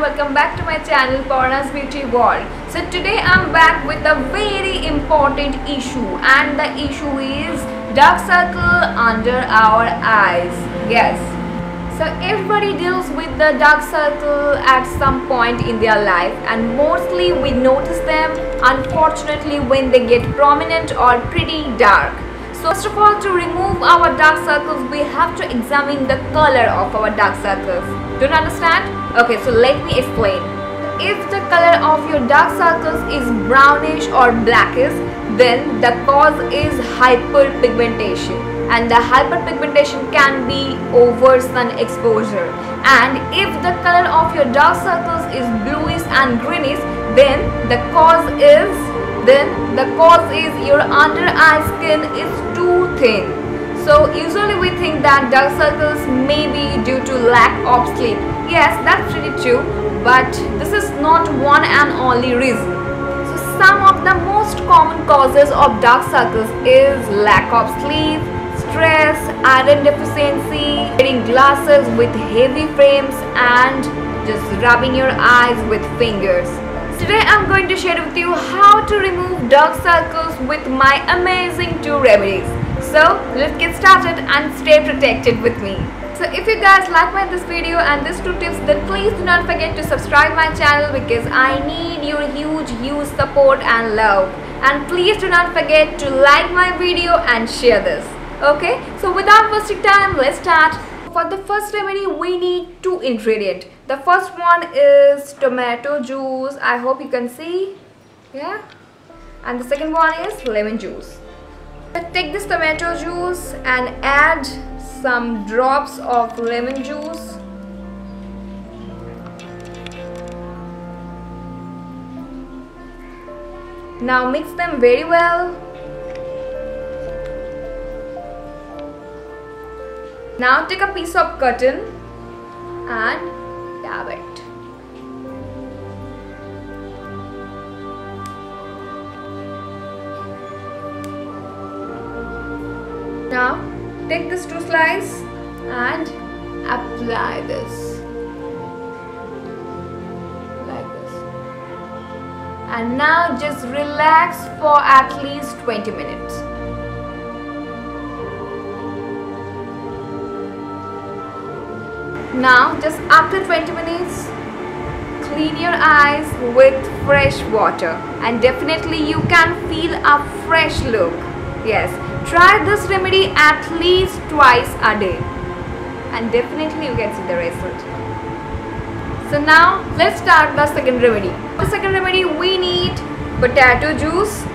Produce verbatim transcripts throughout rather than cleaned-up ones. Welcome back to my channel Parna's Beauty World. So today I'm back with a very important issue, and the issue is dark circle under our eyes. Yes. So everybody deals with the dark circle at some point in their life, and mostly we notice them unfortunately when they get prominent or pretty dark. So first of all, to remove our dark circles, we have to examine the color of our dark circles. Don't understand? Okay, so let me explain. If the color of your dark circles is brownish or blackish, then the cause is hyperpigmentation, and the hyperpigmentation can be over sun exposure. And if the color of your dark circles is bluish and greenish, then the cause is then the cause is your under eye skin is too thin. So usually we think that dark circles may be due to lack of sleep. Yes, that's pretty true, but this is not one and only reason. So some of the most common causes of dark circles is lack of sleep, stress, iron deficiency, wearing glasses with heavy frames, and just rubbing your eyes with fingers. Today I'm going to share with you how to remove dark circles with my amazing two remedies. So let's get started and stay protected with me. So if you guys like my this video and these two tips, then please do not forget to subscribe my channel, because I need your huge huge support and love. And please do not forget to like my video and share this. Okay, so without wasting time, let's start. For the first remedy, we need two ingredients. The first one is tomato juice, I hope you can see. Yeah. And the second one is lemon juice. Take this tomato juice and add some drops of lemon juice. Now mix them very well. Now take a piece of cotton and dab it. Now take this two slice and apply this like this, and now just relax for at least twenty minutes. Now just after twenty minutes, clean your eyes with fresh water, and definitely you can feel a fresh look. Yes, try this remedy at least twice a day, and definitely you can see the result. So now let's start the second remedy. For the second remedy, we need potato juice.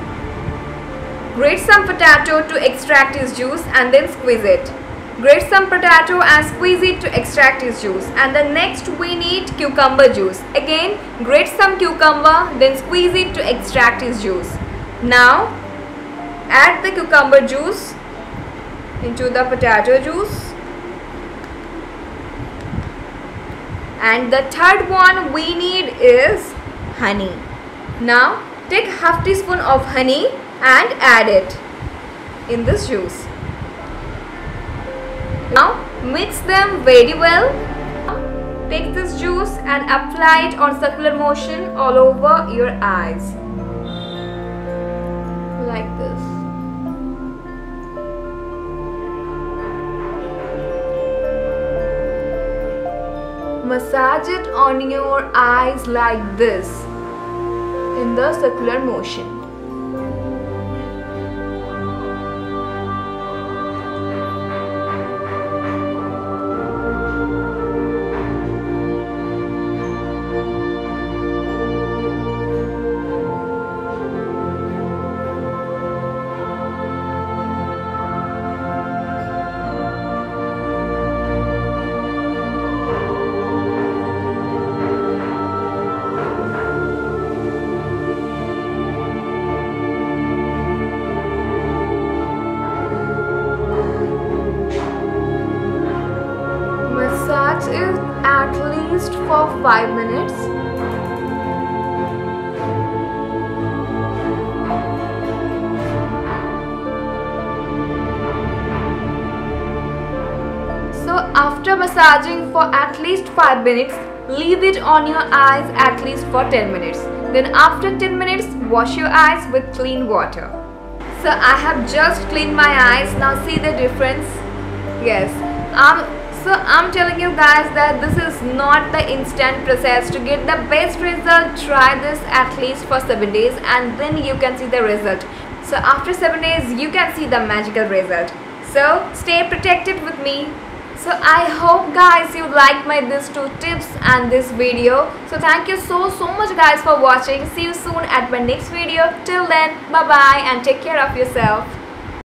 Grate some potato to extract its juice and then squeeze it. Grate some potato and squeeze it to extract its juice. And the next we need cucumber juice. Again, grate some cucumber, then squeeze it to extract its juice. Now add the cucumber juice into the potato juice. And the third one we need is honey. Now take half teaspoon of honey and add it in this juice. Now mix them very well. Take this juice and apply it on circular motion all over your eyes. Like this. Massage it on your eyes like this in the circular motion. just for five minutes. So after massaging for at least five minutes, leave it on your eyes at least for ten minutes. Then after ten minutes, wash your eyes with clean water. So I have just cleaned my eyes. Now see the difference? Yes. Um, so I'm telling you guys that this is not the instant process. To get the best result, try this at least for seven days and then you can see the result. So after seven days, you can see the magical result. So stay protected with me. So I hope guys you liked my these two tips and this video. So thank you so so much guys for watching. See you soon at my next video. Till then, bye bye and take care of yourself.